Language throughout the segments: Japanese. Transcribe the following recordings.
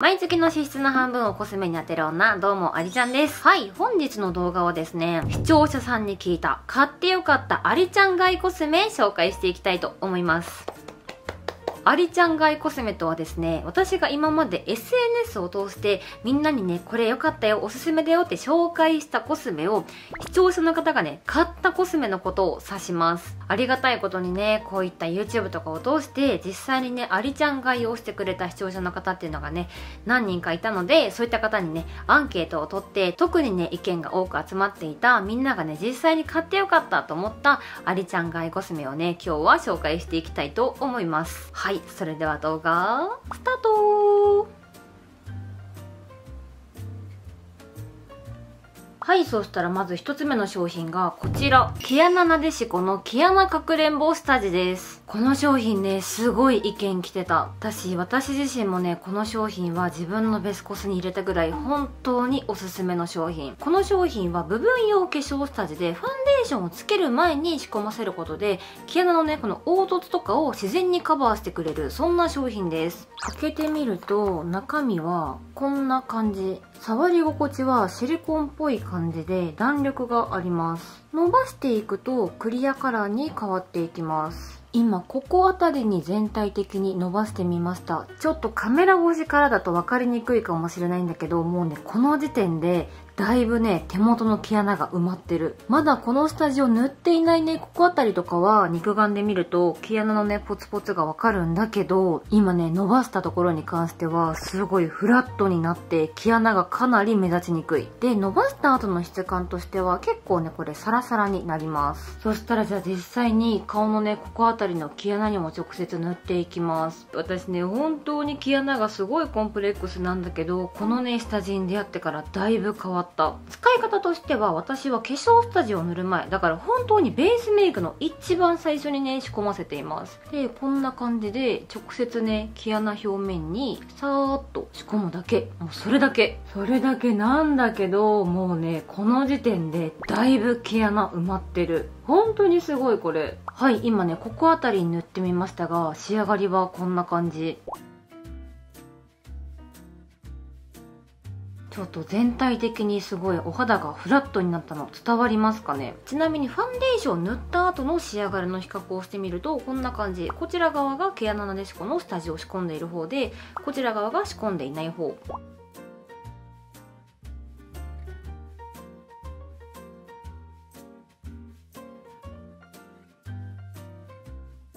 毎月の支出の半分をコスメに当てる女、どうも、ありちゃんです。はい、本日の動画はですね、視聴者さんに聞いた、買ってよかったありちゃん買いコスメ紹介していきたいと思います。ありちゃん買いコスメとはですね、私が今まで SNS を通してみんなにね、これ良かったよ、おすすめだよって紹介したコスメを視聴者の方がね、買ったコスメのことを指します。ありがたいことにね、こういった YouTube とかを通して実際にね、ありちゃん買いをしてくれた視聴者の方っていうのがね、何人かいたので、そういった方にね、アンケートを取って、特にね、意見が多く集まっていた、みんながね、実際に買って良かったと思ったありちゃん買いコスメをね、今日は紹介していきたいと思います。はい。それでは動画スタート。はい、そしたらまず1つ目の商品がこちら、毛穴なでしこの毛穴かくれんぼ下地です。この商品ね、すごい意見来てた。私自身もね、この商品は自分のベスコスに入れたぐらい本当におすすめの商品。この商品は部分用化粧下地で、ファンデーションをつける前に仕込ませることで、毛穴のね、この凹凸とかを自然にカバーしてくれる、そんな商品です。開けてみると中身はこんな感じ。触り心地はシリコンっぽい感じで弾力があります。伸ばしていくとクリアカラーに変わっていきます。今ここあたりに全体的に伸ばしてみました。ちょっとカメラ越しからだと分かりにくいかもしれないんだけど、もうね、この時点でだいぶね、手元の毛穴が埋まってる。まだこの下地を塗っていないね、ここあたりとかは肉眼で見ると毛穴のね、ポツポツがわかるんだけど、今ね、伸ばしたところに関してはすごいフラットになって毛穴がかなり目立ちにくい。で、伸ばした後の質感としては結構ね、これサラサラになります。そしたらじゃあ実際に顔のね、ここあたりの毛穴にも直接塗っていきます。私ね、本当に毛穴がすごいコンプレックスなんだけど、このね、下地に出会ってからだいぶ変わった。使い方としては、私は化粧下地を塗る前だから本当にベースメイクの一番最初にね、仕込ませています。で、こんな感じで直接ね、毛穴表面にさーっと仕込むだけ。もうそれだけなんだけど、もうね、この時点でだいぶ毛穴埋まってる。本当にすごいこれ。はい、今ね、ここあたりに塗ってみましたが、仕上がりはこんな感じ。ちょっと全体的にすごいお肌がフラットになったの伝わりますかね。ちなみにファンデーションを塗った後の仕上がりの比較をしてみるとこんな感じ。こちら側が毛穴なでしこの下地を仕込んでいる方で、こちら側が仕込んでいない方。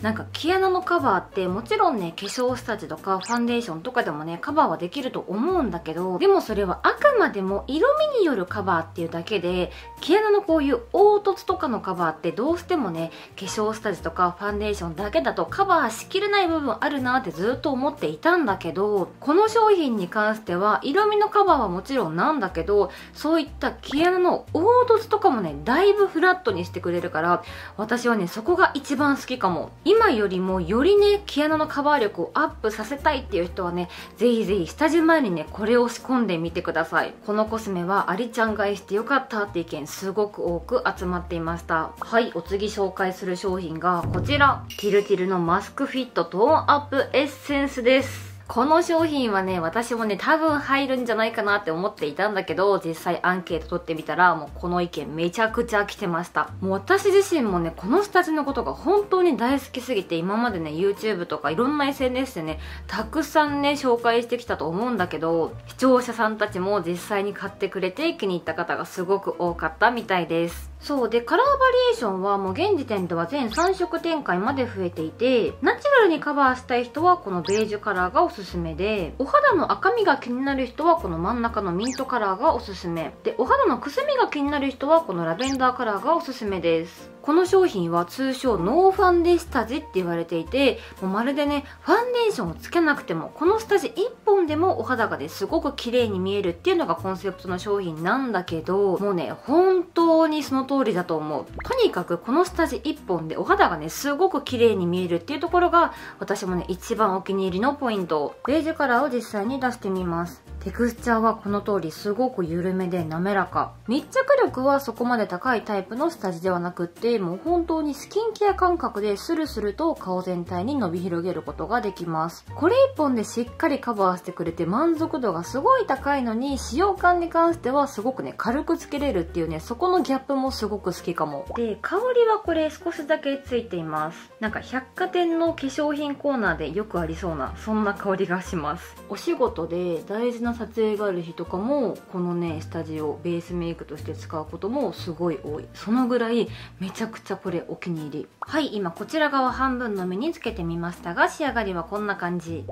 なんか毛穴のカバーってもちろんね、化粧下地とかファンデーションとかでもね、カバーはできると思うんだけど、でもそれはあくまでも色味によるカバーっていうだけで、毛穴のこういう凹凸とかのカバーってどうしてもね、化粧下地とかファンデーションだけだとカバーしきれない部分あるなってずっと思っていたんだけど、この商品に関しては色味のカバーはもちろんなんだけど、そういった毛穴の凹凸とかもね、だいぶフラットにしてくれるから、私はね、そこが一番好きかも。今よりもよりね、毛穴のカバー力をアップさせたいっていう人はね、ぜひぜひ下地前にね、これを仕込んでみてください。このコスメはありちゃん買いしてよかったって意見すごく多く集まっていました。はい、お次紹介する商品がこちら、ティルティルのマスクフィットトーンアップエッセンスです。この商品はね、私もね、多分入るんじゃないかなって思っていたんだけど、実際アンケート取ってみたら、もうこの意見めちゃくちゃ来てました。もう私自身もね、この下地のことが本当に大好きすぎて、今までね、YouTube とかいろんな SNS でね、たくさんね、紹介してきたと思うんだけど、視聴者さんたちも実際に買ってくれて気に入った方がすごく多かったみたいです。そうで、カラーバリエーションはもう現時点では全3色展開まで増えていて、ナチュラルにカバーしたい人はこのベージュカラーがおすすめで、お肌の赤みが気になる人はこの真ん中のミントカラーがおすすめで、お肌のくすみが気になる人はこのラベンダーカラーがおすすめです。この商品は通称ノーファンデ下地って言われていて、もうまるでね、ファンデーションをつけなくてもこの下地1本でもお肌がね、すごく綺麗に見えるっていうのがコンセプトの商品なんだけど、もうね、本当にその通りだと思う。とにかくこの下地1本でお肌がね、すごく綺麗に見えるっていうところが私もね、一番お気に入りのポイント。ベージュカラーを実際に出してみます。テクスチャーはこの通りすごく緩めで滑らか。密着力はそこまで高いタイプの下地ではなくって、もう本当にスキンケア感覚でスルスルと顔全体に伸び広げることができます。これ1本でしっかりカバーしてくれて満足度がすごい高いのに、使用感に関してはすごくね軽くつけれるっていうね、そこのギャップもすごく好きかも。で、香りはこれ少しだけついています。なんか百貨店の化粧品コーナーでよくありそうな、そんな香りがします。お仕事で大事な撮影がある日とかもこのね下地をベースメイクとして使うこともすごい多い。そのぐらいめちゃくちゃこれお気に入り。はい、今こちら側半分の目につけてみましたが、仕上がりはこんな感じ。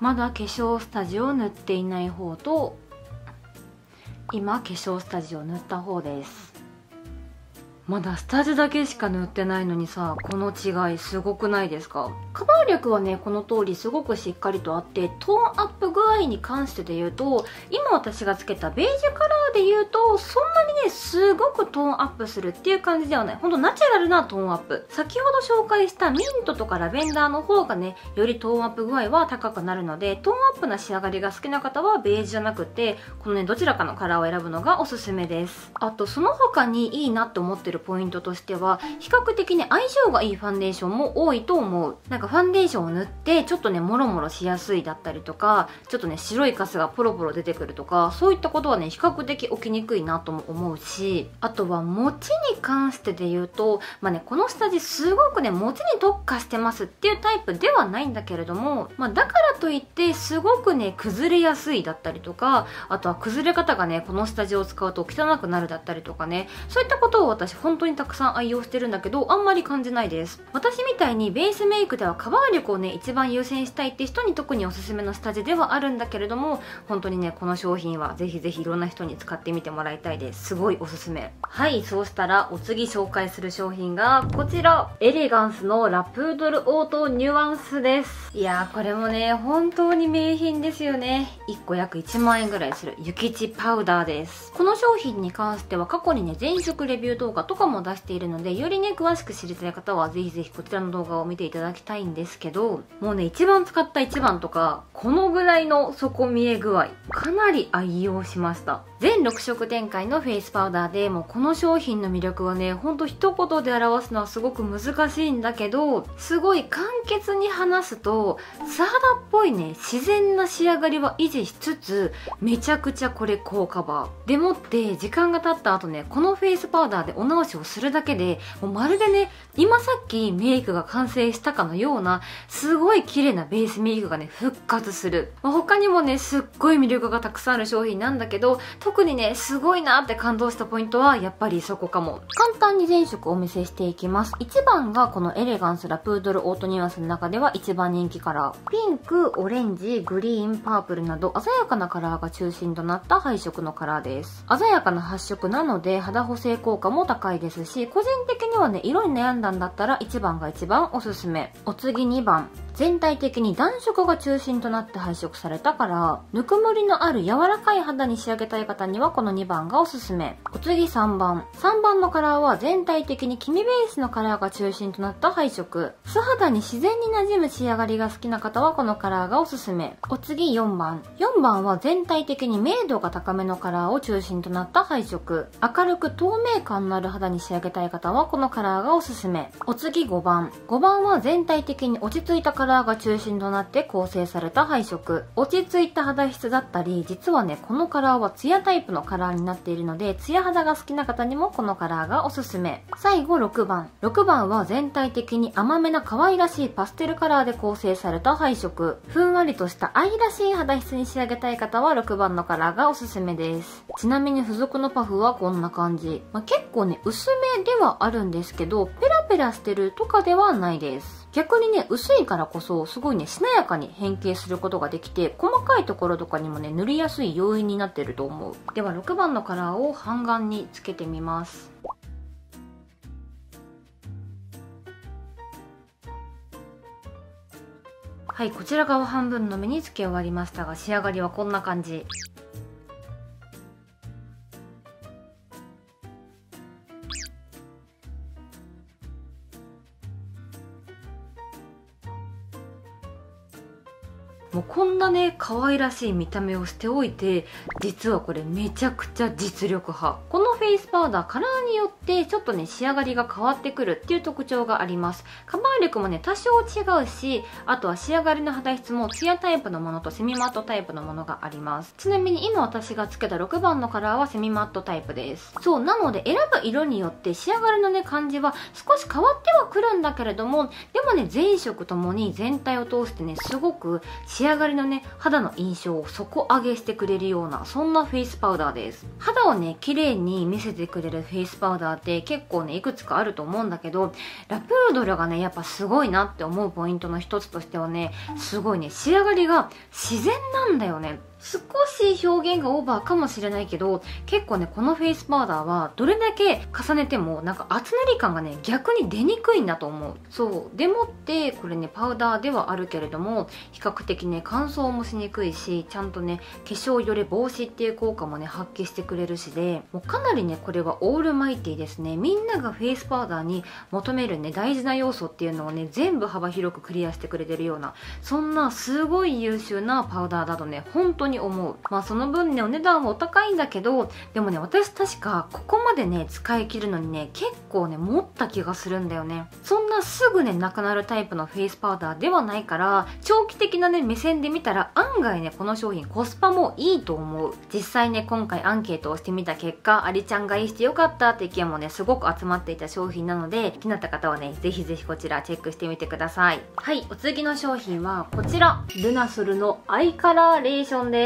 まだ化粧下地を塗っていない方と、今化粧下地を塗った方です。まだ下地だけしか塗ってないのにさ、この違いすごくないですか？カバー力はねこの通りすごくしっかりとあって、トーンアップ具合に関してで言うと、今私がつけたベージュカラーで言うとそんなにねすごくトーンアップするっていう感じではない。ほんとナチュラルなトーンアップ。先ほど紹介したミントとかラベンダーの方がねよりトーンアップ具合は高くなるので、トーンアップな仕上がりが好きな方はベージュじゃなくてこのねどちらかのカラーを選ぶのがおすすめです。あとその他にいいなと思ってるポイントとしては、比較的ね相性がいいファンデーションも多いと思う。なんかファンデーションを塗ってちょっとねもろもろしやすいだったりとか、ちょっとね白いカスがポロポロ出てくるとか、そういったことはね比較的起きにくいなとも思うし、あとは持ちに関してで言うと、まあねこの下地すごくね持ちに特化してますっていうタイプではないんだけれども、まあ、だからといってすごくね崩れやすいだったりとか、あとは崩れ方がねこの下地を使うと汚くなるだったりとかね、そういったことを私本当にたくさん愛用してるんだけど、あんまり感じないです。私みたいにベースメイクではカバー力をね一番優先したいって人に特におすすめの下地ではあるんだけれども、本当にねこの商品はぜひぜひいろんな人に使ってみてもらいたいです。すごいおすすめ。はい、そうしたらお次紹介する商品がこちら、エレガンスのラプードルオートニュアンスです。いやー、これもね本当に名品ですよね。1個約1万円ぐらいするユキチパウダーです。この商品に関しては過去にね前職レビュー動画とかも出しているので、よりね詳しく知りたい方はぜひぜひこちらの動画を見ていただきたいんですけど、もうね一番使った1番とかこのぐらいの底見え具合、かなり愛用しました。全6色展開のフェイスパウダーで、もうこの商品の魅力はねほんと一言で表すのはすごく難しいんだけど、すごい簡潔に話すと素肌っぽいね自然な仕上がりは維持しつつ、めちゃくちゃこれ高カバーでもって、時間が経った後ねこのフェイスパウダーでお直しをするだけで、もうまるでね今さっきメイクが完成したかのようなすごい綺麗なベースメイクがね復活する。まあ、他にもねすっごい魅力がたくさんある商品なんだけど、特にねすごいなって感動したポイントはやっぱりそこかも。簡単に全色お見せしていきます。1番がこのエレガンスラプードルオートニュアンスの中では一番人気カラー。ピンク、オレンジ、グリーン、パープルなど鮮やかなカラーが中心となった配色のカラーです。鮮やかな発色なので肌補正効果も高いですし、個人的にはね色に悩んだんだったら1番が一番おすすめ。お次2番、全体的に暖色が中心となって配色されたからぬくもりのある柔らかい肌に仕上げたい方にはこの2番がおすすめ。お次3番、3番のカラーは全体的に黄みベースのカラーが中心となった配色。素肌に自然に馴染む仕上がりが好きな方はこのカラーがおすすめ。お次4番、4番は全体的に明度が高めのカラーを中心となった配色。明るく透明感のある肌に仕上げたい方はこのカラーがおすすめ。お次5番、5番は全体的に落ち着いたカラーが中心となって構成された配色。落ち着いた肌質だったり、実はねこのカラーはツヤタイプのカラーになっているので、ツヤ肌が好きな方にもこのカラーがおすすめ。最後6番、6番は全体的に甘めな可愛らしいパステルカラーで構成された配色。ふんわりとした愛らしい肌質に仕上げたい方は6番のカラーがおすすめです。ちなみに付属のパフはこんな感じ、まあ、結構ね薄めではあるんですけど、ペラペラしてるとかではないです。逆にね薄いからこそすごいねしなやかに変形することができて、細かいところとかにもね塗りやすい要因になってると思う。では6番のカラーを半眼につけてみます。はい、こちら側半分の目につけ終わりましたが、仕上がりはこんな感じ。もうこんなね可愛らしい見た目をしておいて、実はこれめちゃくちゃ実力派。このフェイスパウダー、カラーによってちょっとね仕上がりが変わってくるっていう特徴があります。カバー力もね多少違うし、あとは仕上がりの肌質もツヤタイプのものとセミマットタイプのものがあります。ちなみに今私がつけた6番のカラーはセミマットタイプです。そうなので選ぶ色によって仕上がりのね感じは少し変わってはくるんだけれども、でもね全色ともに全体を通してねすごく仕上がりのね肌の印象を底上げしてくれるような、そんなフェイスパウダーです。肌をね綺麗に見せてくれるフェイスパウダーって結構ねいくつかあると思うんだけど、ラプードルがねやっぱすごいなって思うポイントの一つとしてはね、すごいね仕上がりが自然なんだよね。少し表現がオーバーかもしれないけど、結構ねこのフェイスパウダーはどれだけ重ねてもなんか厚塗り感がね逆に出にくいんだと思う。そうでもってこれねパウダーではあるけれども、比較的ね乾燥もしにくいし、ちゃんとね化粧よれ防止っていう効果もね発揮してくれるしで、もうかなりねこれはオールマイティですね。みんながフェイスパウダーに求めるね大事な要素っていうのをね全部幅広くクリアしてくれてるような、そんなすごい優秀なパウダーだとね本当に思う。まあその分ねお値段はお高いんだけど、でもね私確かここまでね使い切るのにね結構ね持った気がするんだよね。そんなすぐねなくなるタイプのフェイスパウダーではないから、長期的なね目線で見たら案外ねこの商品コスパもいいと思う。実際ね今回アンケートをしてみた結果、アリちゃん買いしてよかったって意見もねすごく集まっていた商品なので、気になった方はねぜひぜひこちらチェックしてみてください。はい、お次の商品はこちら、ルナソルのアイカラーレーションです。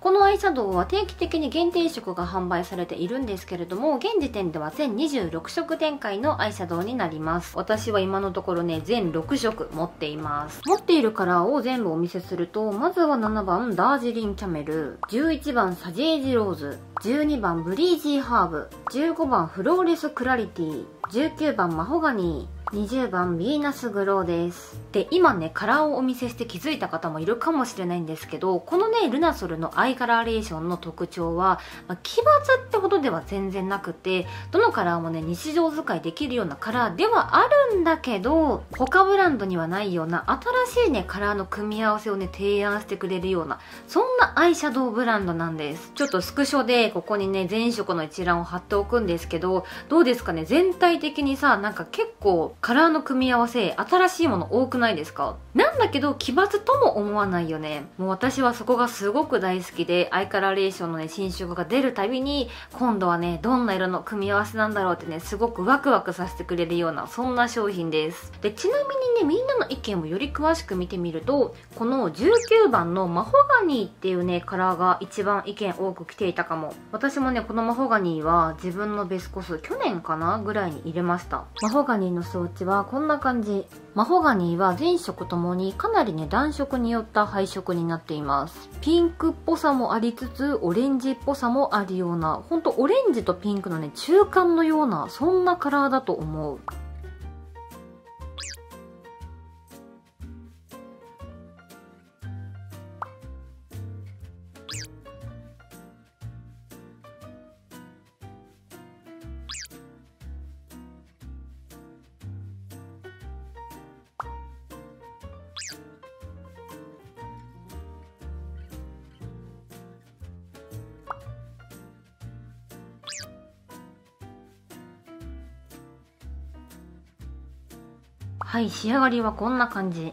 このアイシャドウは定期的に限定色が販売されているんですけれども、現時点では全26色展開のアイシャドウになります。私は今のところね全6色持っています。持っているカラーを全部お見せすると、まずは7番ダージリンキャメル、11番サジェージローズ、12番ブリージーハーブ、15番フローレスクラリティ、19番マホガニー、20番ヴィーナスグローです。で今ねカラーをお見せして気づいた方もいるかもしれないんですけど、このねルナソルのアイカラーレーションの特徴は、奇抜ってほどでは全然なくて、どのカラーもね日常使いできるようなカラーではあるんだけど、他ブランドにはないような新しいねカラーの組み合わせをね提案してくれるような、そんなアイシャドウブランドなんです。ちょっとスクショでここにね全色の一覧を貼っておくんですけど、どうですかね、全体的にさなんか結構カラーの組み合わせ新しいもの多くないですか？なんだけど奇抜とも思わないよね。もう私はそこがすごく大好きで、アイカラーレーションのね新色が出るたびに今度はねどんな色の組み合わせなんだろうってねすごくワクワクさせてくれるような、そんな商品です。でちなみにねみんなの意見をより詳しく見てみると、この19番のマホガニーっていうねカラーが一番意見多く来ていたかも。私もねこのマホガニーは自分のベスコス去年かなぐらいに入れました。マホガニーの装置はこんな感じ。マホガニーは全色ともにかなりね暖色によった配色になっています。ピンクっぽさもありつつオレンジっぽさもあるような、ほんとオレンジとピンクのね中間のような、そんなカラーだと思う。はい、仕上がりはこんな感じ。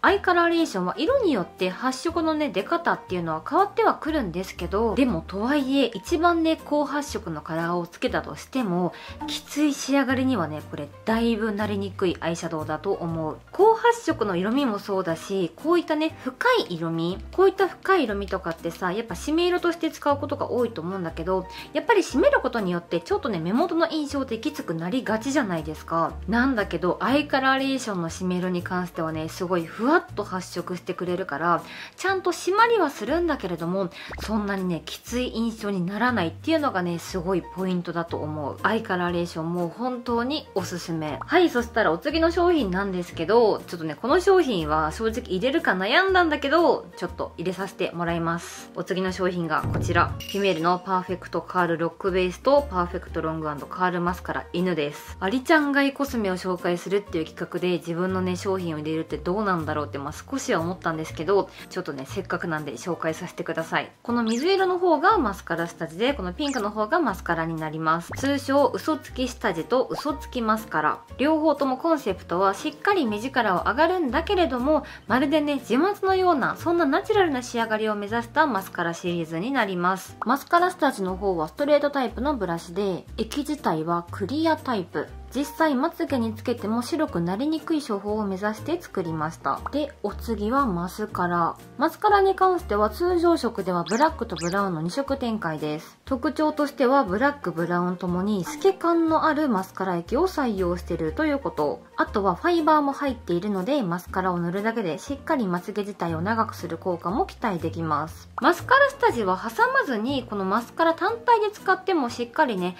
アイカラーレーションは色によって発色のね出方っていうのは変わってはくるんですけど、でもとはいえ一番ね高発色のカラーをつけたとしてもきつい仕上がりにはねこれだいぶなりにくいアイシャドウだと思う。高発色の色味もそうだし、こういったね深い色味、こういった深い色味とかってさやっぱ締め色として使うことが多いと思うんだけど、やっぱり締めることによってちょっとね目元の印象ってきつくなりがちじゃないですか。なんだけどアイカラーレーションの締め色に関してはねすごい不安っと発色してくれるから、ちゃんと締まりはするんだけれども、そんなにねきつい印象にならないっていうのがねすごいポイントだと思う。アイカラレーションも本当におすすめ。はい、そしたらお次の商品なんですけど、ちょっとねこの商品は正直入れるか悩んだんだけど、ちょっと入れさせてもらいます。お次の商品がこちら、フィメールのパーフェクトカールロックベースとパーフェクトロング&カールマスカラ犬です。アリちゃんがいコスメを紹介するっていう企画で自分のね商品を入れるってどうなんだろうって、まあ、少しは思ったんですけど、ちょっとねせっかくなんで紹介させてください。この水色の方がマスカラ下地で、このピンクの方がマスカラになります。通称嘘つき下地と嘘つきマスカラ、両方ともコンセプトはしっかり目力を上がるんだけれども、まるでね自抹のようなそんなナチュラルな仕上がりを目指したマスカラシリーズになります。マスカラ下地の方はストレートタイプのブラシで、液自体はクリアタイプ。実際まつげにつけても白くなりにくい処方を目指して作りました。でお次はマスカラ。マスカラに関しては通常色ではブラックとブラウンの2色展開です。特徴としてはブラックブラウンともに透け感のあるマスカラ液を採用しているということ、あとはファイバーも入っているので、マスカラを塗るだけでしっかりまつげ自体を長くする効果も期待できます。マスカラ下地は挟まずにこのマスカラ単体で使ってもしっかりね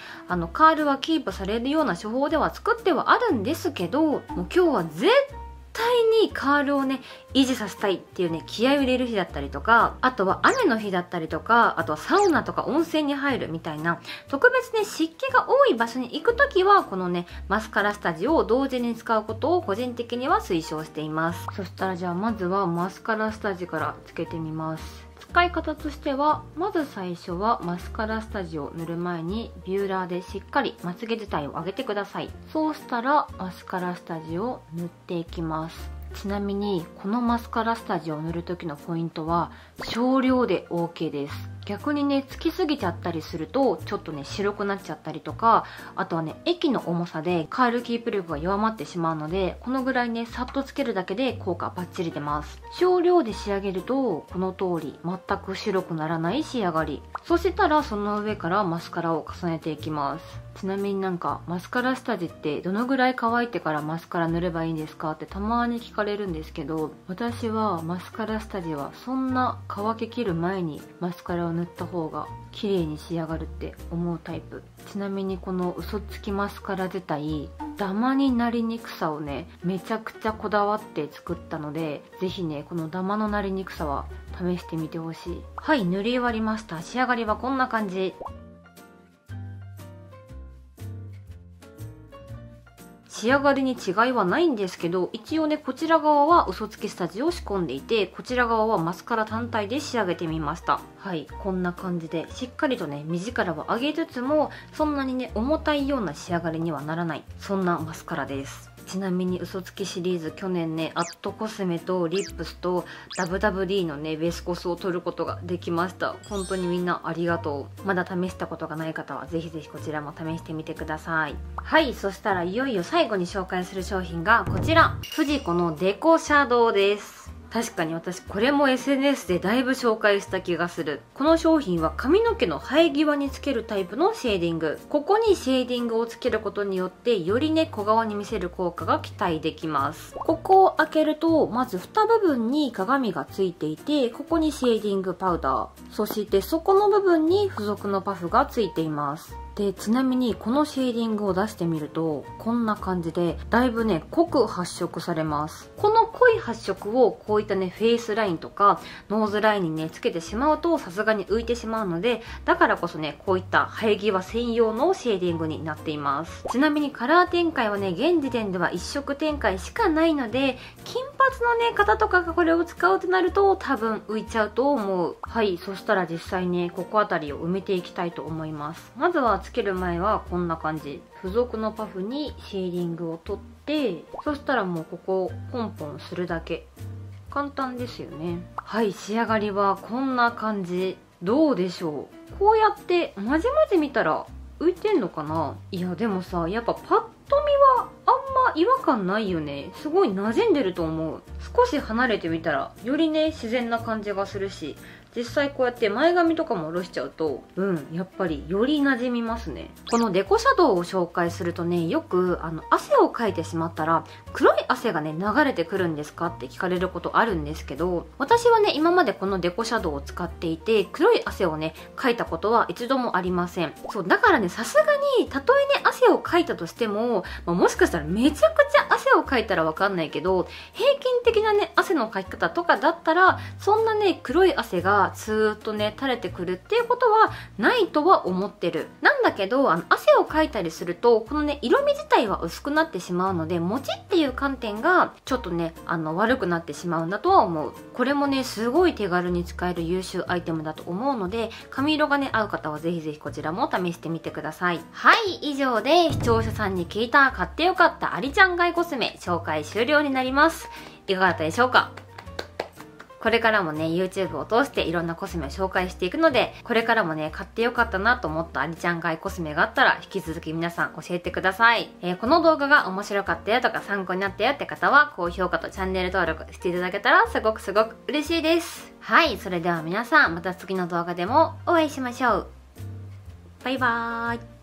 カールはキープされるような処方では作ってはあるんですけど、もう今日は絶対にカールをね維持させたいっていうね気合を入れる日だったりとか、あとは雨の日だったりとか、あとはサウナとか温泉に入るみたいな特別ね湿気が多い場所に行く時は、このねマスカラ下地を同時に使うことを個人的には推奨しています。そしたらじゃあまずはマスカラ下地からつけてみます。使い方としては、まず最初はマスカラ下地を塗る前にビューラーでしっかりまつげ自体を上げてください。そうしたらマスカラ下地を塗っていきます。ちなみにこのマスカラ下地を塗る時のポイントは少量で OK です。逆にねつきすぎちゃったりするとちょっとね白くなっちゃったりとか、あとはね液の重さでカールキープ力が弱まってしまうので、このぐらいねさっとつけるだけで効果バッチリ出ます。少量で仕上げるとこの通り全く白くならない仕上がり。そしたらその上からマスカラを重ねていきます。ちなみになんかマスカラ下地ってどのぐらい乾いてからマスカラ塗ればいいんですかってたまに聞かれるんですけど、私はマスカラ下地はそんな乾ききる前にマスカラを塗った方が綺麗に仕上がるって思うタイプ。ちなみにこの嘘つきマスカラ自体ダマになりにくさをねめちゃくちゃこだわって作ったので、ぜひねこのダマのなりにくさは試してみてほしい。はい、塗り終わりました。仕上がりはこんな感じ。仕上がりに違いはないんですけど、一応ねこちら側は嘘つき下地を仕込んでいて、こちら側はマスカラ単体で仕上げてみました。はい、こんな感じでしっかりとね目力を上げつつもそんなにね重たいような仕上がりにはならない、そんなマスカラです。ちなみに嘘つきシリーズ去年ねアットコスメとリップスと WWD のねベスコスを取ることができました。本当にみんなありがとう。まだ試したことがない方はぜひぜひこちらも試してみてください。はい、そしたらいよいよ最後に紹介する商品がこちら、フジコのデコシャドウです。確かに私これも SNS でだいぶ紹介した気がする。この商品は髪の毛の生え際につけるタイプのシェーディング。ここにシェーディングをつけることによってよりね小顔に見せる効果が期待できます。ここを開けるとまず蓋部分に鏡がついていて、ここにシェーディングパウダー、そしてそこの部分に付属のパフがついています。でちなみにこのシェーディングを出してみるとこんな感じでだいぶね濃く発色されます。この濃い発色をこういったねフェイスラインとかノーズラインにねつけてしまうとさすがに浮いてしまうので、だからこそねこういった生え際専用のシェーディングになっています。ちなみにカラー展開はね現時点では1色展開しかないので、金髪のね方とかがこれを使うとなると多分浮いちゃうと思う。はい、そしたら実際ねここあたりを埋めていきたいと思います。まずはつける前はこんな感じ、付属のパフにシェーディングを取って、そしたらもうここをポンポンするだけ。簡単ですよね。はい、仕上がりはこんな感じ。どうでしょう、こうやってまじまじ見たら浮いてんのかな。いやでもさ、やっぱパッと見はあんま違和感ないよね。すごい馴染んでると思う。少し離れてみたらよりね自然な感じがするし、実際こうやって前髪とかも下ろしちゃうと、やっぱりより馴染みますね。このデコシャドウを紹介するとね、よく汗をかいてしまったら黒い汗がね流れてくるんですかって聞かれることあるんですけど、私はね今までこのデコシャドウを使っていて黒い汗をねかいたことは一度もありません。そうだからね、さすがにたとえね汗をかいたとしても、もしかしたらめちゃくちゃ汗をかいたらわかんないけど、平均的なね汗のかき方とかだったらそんなね黒い汗がスーッとね垂れてくるっていうことはないとは思ってる。なんだけど汗をかいたりするとこのね色味自体は薄くなってしまうので、持ちっていう観点がちょっとね悪くなってしまうんだとは思う。これもねすごい手軽に使える優秀アイテムだと思うので、髪色がね合う方はぜひぜひこちらも試してみてください。はい、以上で視聴者さんに聞いた買ってよかったありちゃん買いコスメ紹介終了になります。いかがだったでしょうか？これからもね YouTube を通していろんなコスメを紹介していくので、これからもね買ってよかったなと思ったありちゃん買いコスメがあったら引き続き皆さん教えてください。この動画が面白かったよとか参考になったよって方は高評価とチャンネル登録していただけたらすごく嬉しいです。はい、それでは皆さんまた次の動画でもお会いしましょう。バイバーイ。